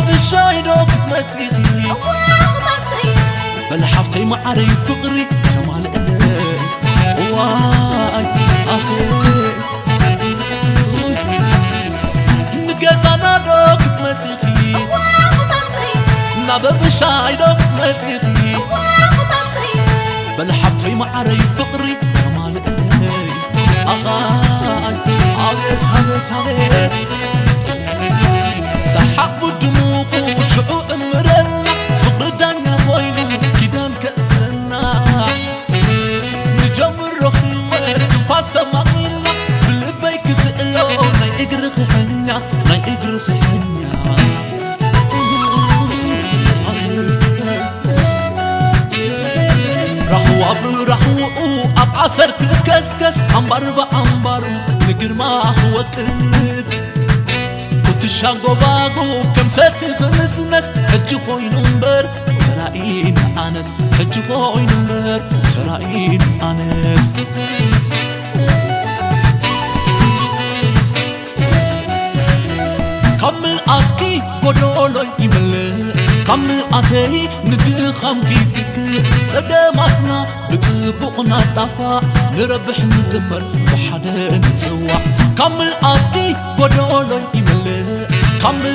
بالشاي دوقت ما تقري بلحفتي معري فقري جمال قلبي واي اخي نقزانا دوقت ما تقري نبب بالشاي دوقت ما تقري بلحفتي معري فقري جمال قلبي اخاي عاوز هذا سحق بدموع وشعور مرر فقر دنيا ويلي كدام كأسرنا نجم الرخيوة تفاس مقيل بلبيك سئلو ناي اقرخ حنيا رحو أبرو أبعصر تكسكس أمبر نقر ما أخوكت شاغو باغو كم ساتي خمس ناس حجي خوي نمبر تراين انس كمل اتكي بودولو يمل كمل اتي ندخم كيتك صدماتنا بتبقنا طفا نربح ندمر وحدا نسوا كمل اتكي بودولو يمل كمل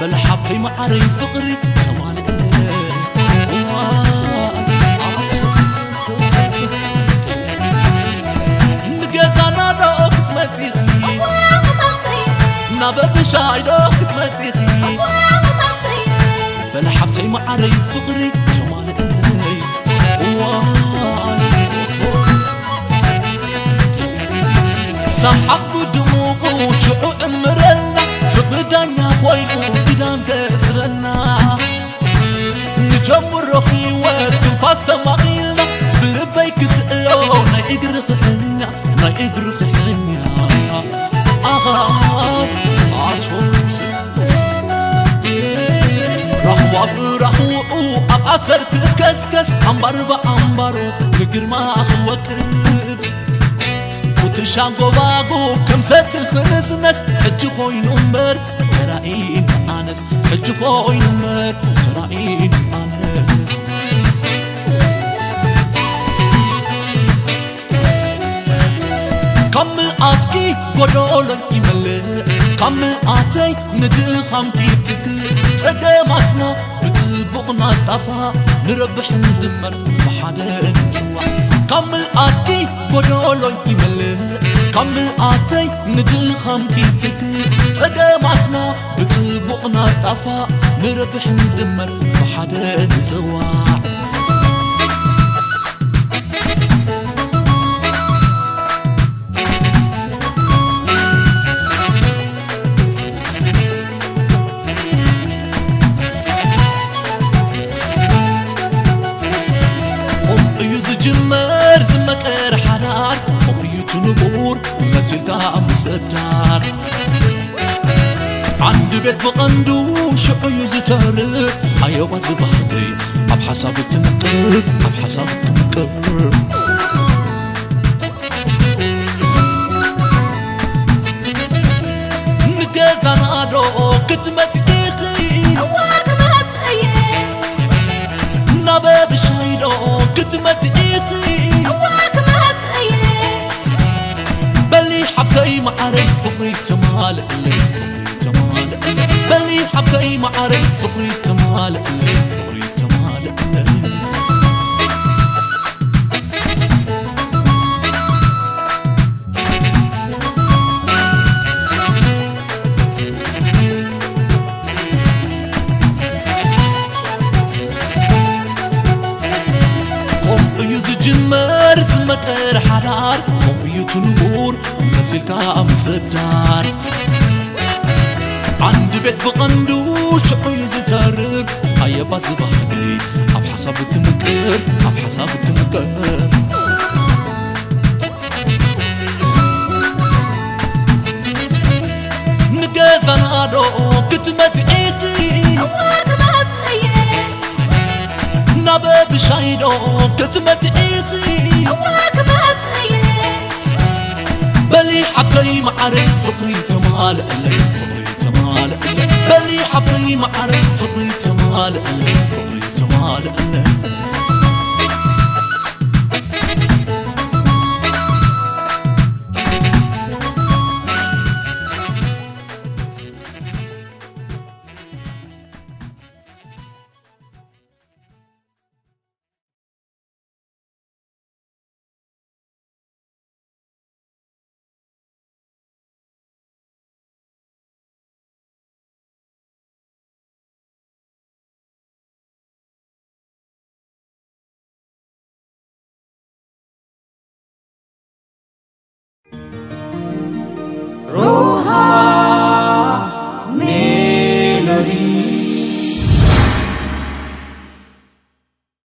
بلحبتي معري فقري زمان نقزانا دوقت ما تقري بالشاي دوقت ما تقري بلحبتي معري فقري زمان سحب دموع وشعور مرر فقدنا خويلو قدام كسرنا نجم الرخي وتنفاس تماقيلنا بلبيك سئلو ناي اقرخ حنيا اغار عاشوك رحو أبعصر تكسكس أمبر نقر ما أخوكر شاغو باغو كم سات خمس ناس حجي خوي نمبر تراين انس كمل اتكي قدولن يمل كمل اتي ندخم كيتك صدماتنا بتبقنا طفا نربح ندمر وحدا نسوا كمل آتكي بودولو يمل كمل آتي ندخم كيتك صدماتنا بتبقنا طفا نربح ندمر وحدا نسوا عند بيت بقندو شعيو زتارب ايوا زبحدي اب حسابك تمقر نقزانا دوقت ما تقري نبى بالشاي دوقت ما تقري حبتي معرف فقري تمال قلبي بلي حبتي معرف فقري تمال قلبي قم يوز جمر زمتر حرار قم يوتنور مسلكا مسدار عند بيت بقندوش شوي زتارر هيا باز بحدي أب حساب تمكر أب حساب تمكر نجازنا دو كتمتعيخي أواد ما تغير نباب شايدو كتمتعيخي أواد ما تغير بلي حقي معرف فقري تمال إلي بلي حبي معرف فقري تمال فقري تمال